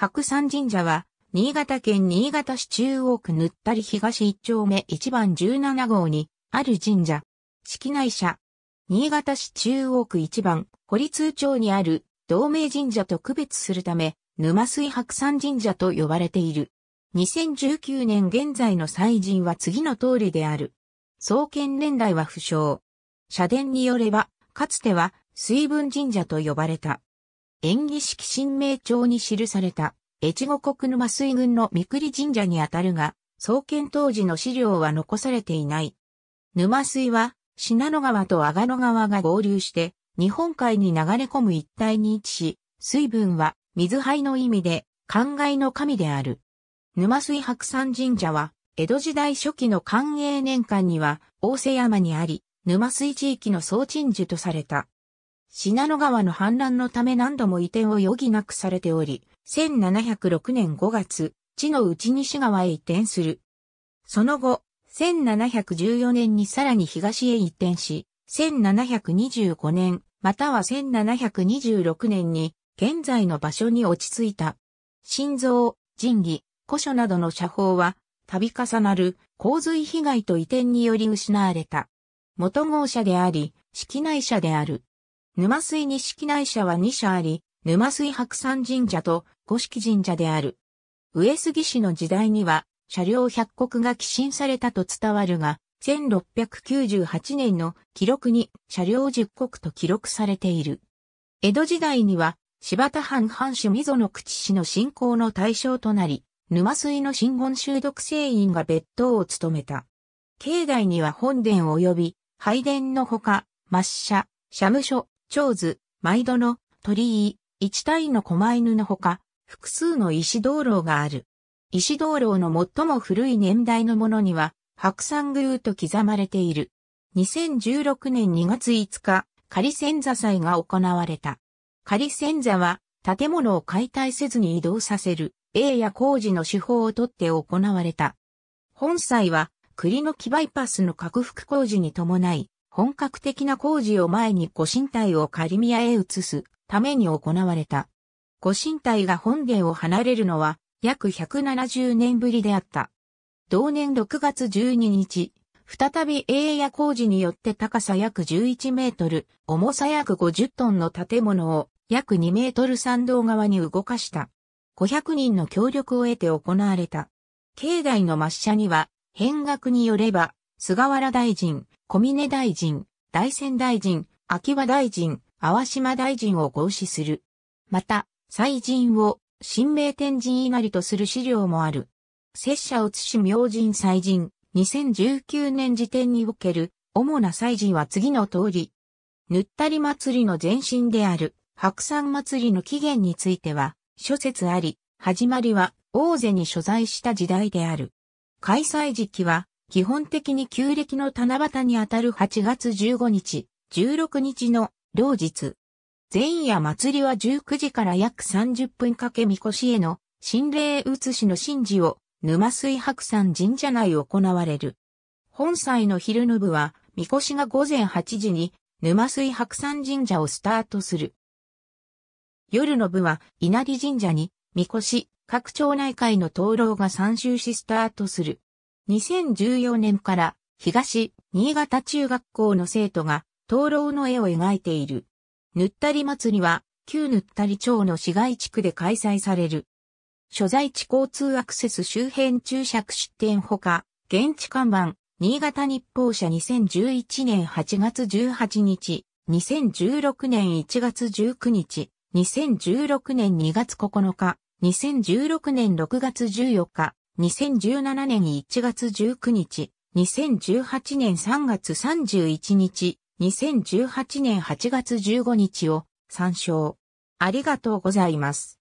白山神社は、新潟県新潟市中央区沼垂東1丁目1番17号にある神社。式内社。新潟市中央区1番、堀通町にある同名神社と区別するため、沼水白山神社と呼ばれている。2019年現在の祭神は次の通りである。創建年代は不詳。社殿によれば、かつては水分神社と呼ばれた。延喜式神明帳に記された。越後国沼水郡の御栗神社にあたるが、創建当時の資料は残されていない。沼水は、信濃川と阿賀野川が合流して、日本海に流れ込む一帯に位置し、水分は、水配の意味で、灌漑の神である。沼水白山神社は、江戸時代初期の寛永年間には、大瀬山にあり、沼水地域の総鎮守とされた。信濃川の氾濫のため何度も移転を余儀なくされており、1706年5月、地の内西側へ移転する。その後、1714年にさらに東へ移転し、1725年、または1726年に、現在の場所に落ち着いた。神像、神器、古書などの写法は、度重なる洪水被害と移転により失われた。元郷社であり、式内社である。沼水に式内社は2社あり、沼水白山神社と五色神社である。上杉氏の時代には、社領百石が寄進されたと伝わるが、1698年の記録に社領十石と記録されている。江戸時代には、柴田藩藩主溝の口氏の信仰の対象となり、沼水の真言宗読聖院が別当を務めた。境内には本殿及び、拝殿のほか、末社、社務所、長図、毎度の鳥居、一体の狛犬のほか、複数の石灯籠がある。石灯籠の最も古い年代のものには、白山宮と刻まれている。2016年2月5日、仮遷座祭が行われた。仮遷座は、建物を解体せずに移動させる、営や工事の手法をとって行われた。本祭は、栗の木バイパスの拡幅工事に伴い、本格的な工事を前にご神体を仮宮へ移すために行われた。ご神体が本殿を離れるのは約170年ぶりであった。同年6月12日、再び営や工事によって高さ約11メートル、重さ約50トンの建物を約2メートル参道側に動かした。500人の協力を得て行われた。境内の末社には、変額によれば、菅原大臣、小峰大臣、大仙大臣、秋葉大臣、淡島大臣を合祀する。また、祭神を神明天神稲荷とする資料もある。摂社写し明神祭神、2019年時点における主な祭神は次の通り。沼垂祭の前身である白山祭の起源については、諸説あり、始まりは大瀬に所在した時代である。開催時期は、基本的に旧暦の七夕にあたる8月15日、16日の両日。前夜祭りは19時から約30分かけ神輿への神霊移しの神事を沼水白山神社内行われる。本祭の昼の部は、神輿が午前8時に沼水白山神社をスタートする。夜の部は稲荷神社に神輿、各町内会の灯籠が参集しスタートする。2014年から東新潟中学校の生徒が灯籠の絵を描いている。沼垂祭は旧沼垂町の市街地区で開催される。所在地交通アクセス周辺注釈出店ほか、現地看板、新潟日報社2011年8月18日、2016年1月19日、2016年2月9日、2016年6月14日。2017年1月19日、2018年3月31日、2018年8月15日を参照。ありがとうございます。